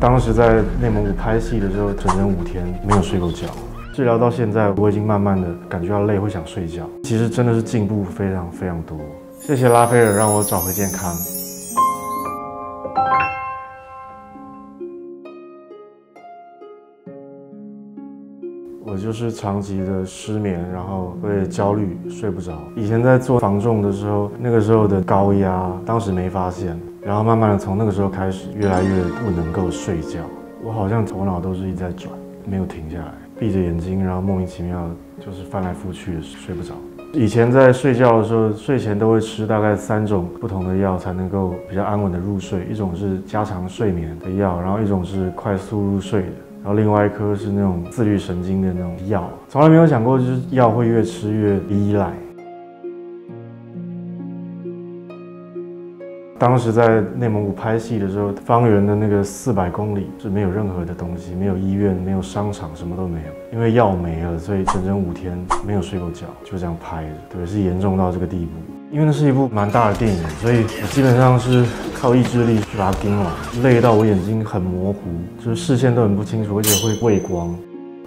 当时在内蒙古拍戏的时候，整整5天没有睡够觉。治疗到现在，我已经慢慢的感觉到累，会想睡觉。其实真的是进步非常非常多。谢谢拉斐尔让我找回健康。我就是长期的失眠，然后会焦虑，睡不着。以前在做房仲的时候，那个时候的高压，当时没发现。 然后慢慢的从那个时候开始，越来越不能够睡觉。我好像头脑都是一直在转，没有停下来，闭着眼睛，然后莫名其妙就是翻来覆去的睡不着。以前在睡觉的时候，睡前都会吃大概3种不同的药才能够比较安稳的入睡，一种是加强睡眠的药，然后一种是快速入睡的，然后另外一颗是那种自律神经的那种药。从来没有想过，就是药会越吃越依赖。 当时在内蒙古拍戏的时候，方圆的那个400公里是没有任何的东西，没有医院，没有商场，什么都没有。因为药没了，所以整整5天没有睡过觉，就这样拍着。对，是严重到这个地步。因为那是一部蛮大的电影，所以我基本上是靠意志力去把它盯完，累到我眼睛很模糊，就是视线都很不清楚，而且会畏光。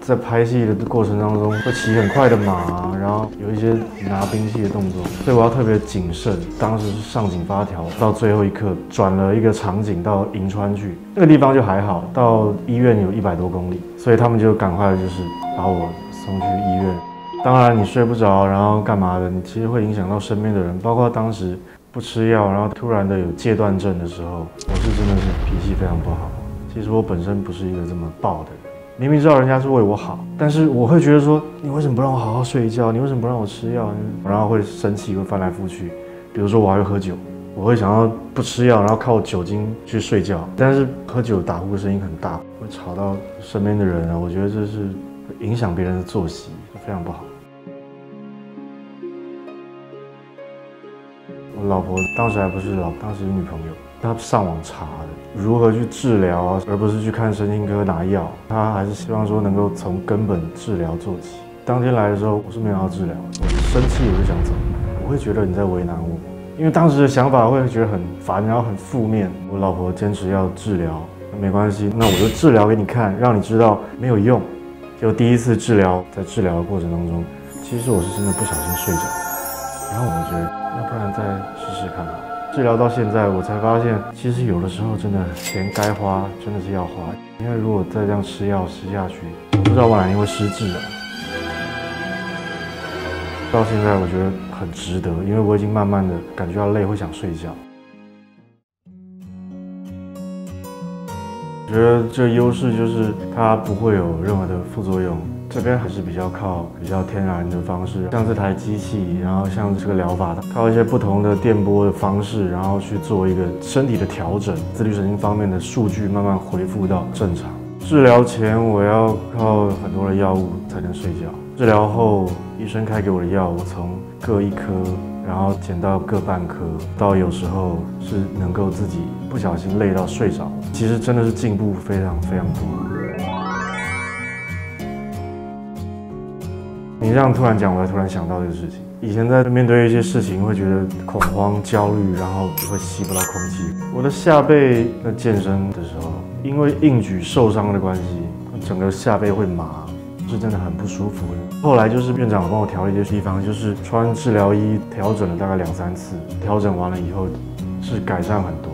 在拍戏的过程当中，会骑很快的马，然后有一些拿兵器的动作，所以我要特别谨慎。当时是上紧发条，到最后一刻转了一个场景到银川去，那个地方就还好，到医院有100多公里，所以他们就赶快就是把我送去医院。当然你睡不着，然后干嘛的，你其实会影响到身边的人，包括当时不吃药，然后突然的有戒断症的时候，我是真的是脾气非常不好。其实我本身不是一个这么暴的人。 明明知道人家是为我好，但是我会觉得说，你为什么不让我好好睡一觉？你为什么不让我吃药？然后会生气，会翻来覆去。比如说我还会喝酒，我会想要不吃药，然后靠酒精去睡觉。但是喝酒打呼的声音很大，会吵到身边的人啊。我觉得这是影响别人的作息，非常不好。我老婆当时还不是老，当时是女朋友。 他上网查的如何去治疗啊，而不是去看身心科拿药。他还是希望说能够从根本治疗做起。当天来的时候，我是没有要治疗，我生气我就想走，我会觉得你在为难我，因为当时的想法会觉得很烦，然后很负面。我老婆坚持要治疗，没关系，那我就治疗给你看，让你知道没有用。就第一次治疗，在治疗的过程当中，其实我是真的不小心睡着，然后我觉得要不然再试试看吧。 治疗到现在，我才发现，其实有的时候真的钱该花，真的是要花。因为如果再这样吃药吃下去，我不知道我哪天会失智啊。到现在我觉得很值得，因为我已经慢慢的感觉到累，会想睡觉。我觉得这优势就是它不会有任何的副作用。 这边还是比较天然的方式，像这台机器，然后像这个疗法，靠一些不同的电波的方式，然后去做一个身体的调整，自律神经方面的数据慢慢恢复到正常。治疗前我要靠很多的药物才能睡觉，治疗后医生开给我的药，我从各1颗，然后减到各半颗，到有时候是能够自己不小心累到睡着，其实真的是进步非常非常多。 你这样突然讲，我才突然想到这个事情。以前在面对一些事情，会觉得恐慌、焦虑，然后会吸不到空气。我的下背在健身的时候，因为硬举受伤的关系，整个下背会麻，是真的很不舒服的。后来就是院长帮我调了一些地方，就是穿治疗衣，调整了大概2、3次。调整完了以后，是改善很多。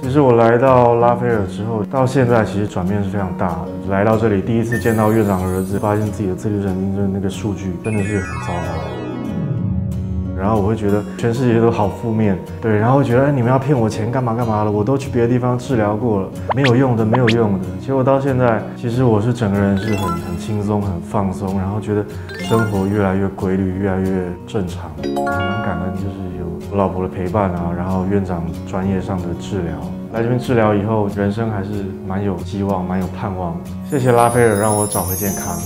其实我来到拉斐尔之后，到现在其实转变是非常大的。来到这里，第一次见到院长的儿子，发现自己的自律神经的那个数据真的是很糟糕。然后我会觉得全世界都好负面，对，然后觉得哎，你们要骗我钱干嘛干嘛了，我都去别的地方治疗过了，没有用的，没有用的。结果到现在，其实我是整个人是很轻松、很放松，然后觉得生活越来越规律，越来越正常，蛮感恩就是有我老婆的陪伴啊，然后院长专业上的治疗。 来这边治疗以后，人生还是蛮有希望、蛮有盼望的。谢谢拉斐尔让我找回健康。